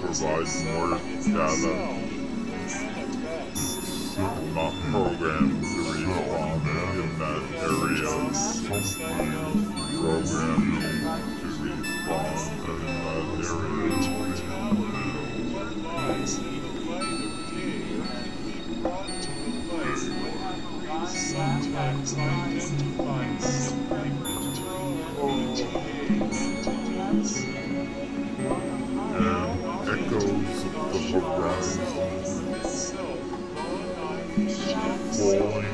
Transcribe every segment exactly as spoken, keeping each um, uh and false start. Provides more data. Not programmed to respond in that area. Programmed to respond in that area. Sometimes identifies something falling from the sky into the abyss is forever lost. But down seeking something. Temporarily,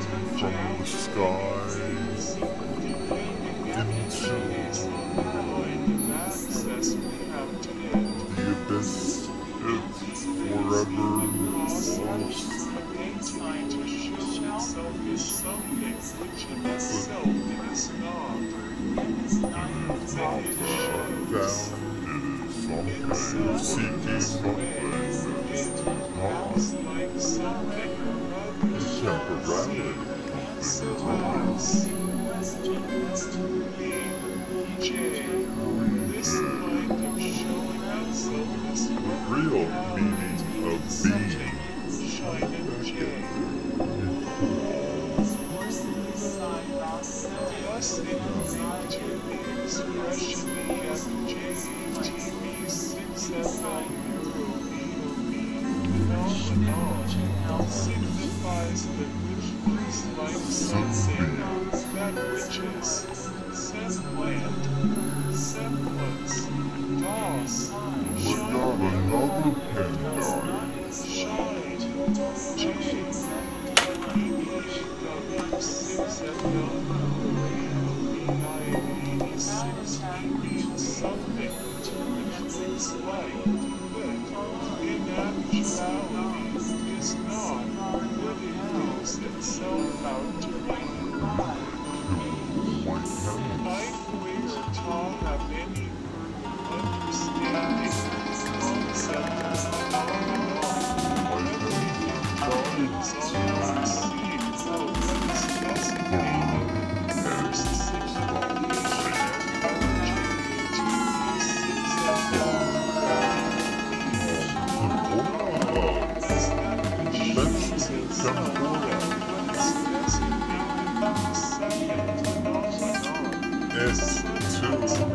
the real meaning of being signifies that which is like sunset, that which is set land, set woods, doss, shine, shine, shine, change, six at the six means something, which is like, but in actuality, is not what it helps itself out to be. Life we are taught have any understanding concept of all in all. It's all received for what is designated first six qualifications. Yes, too. Sure.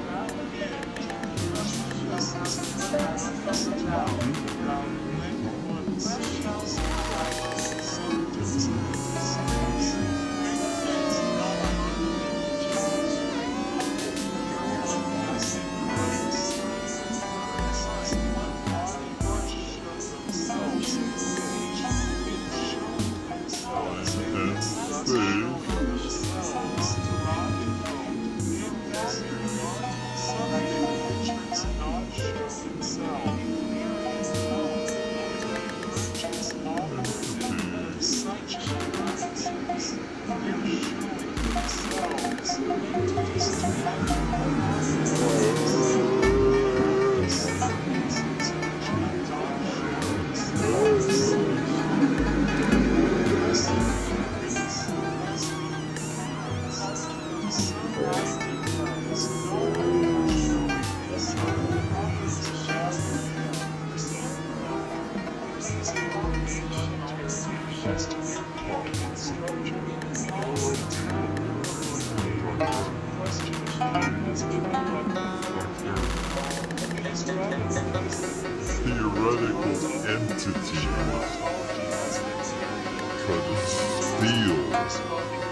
Theoretical entity try to steal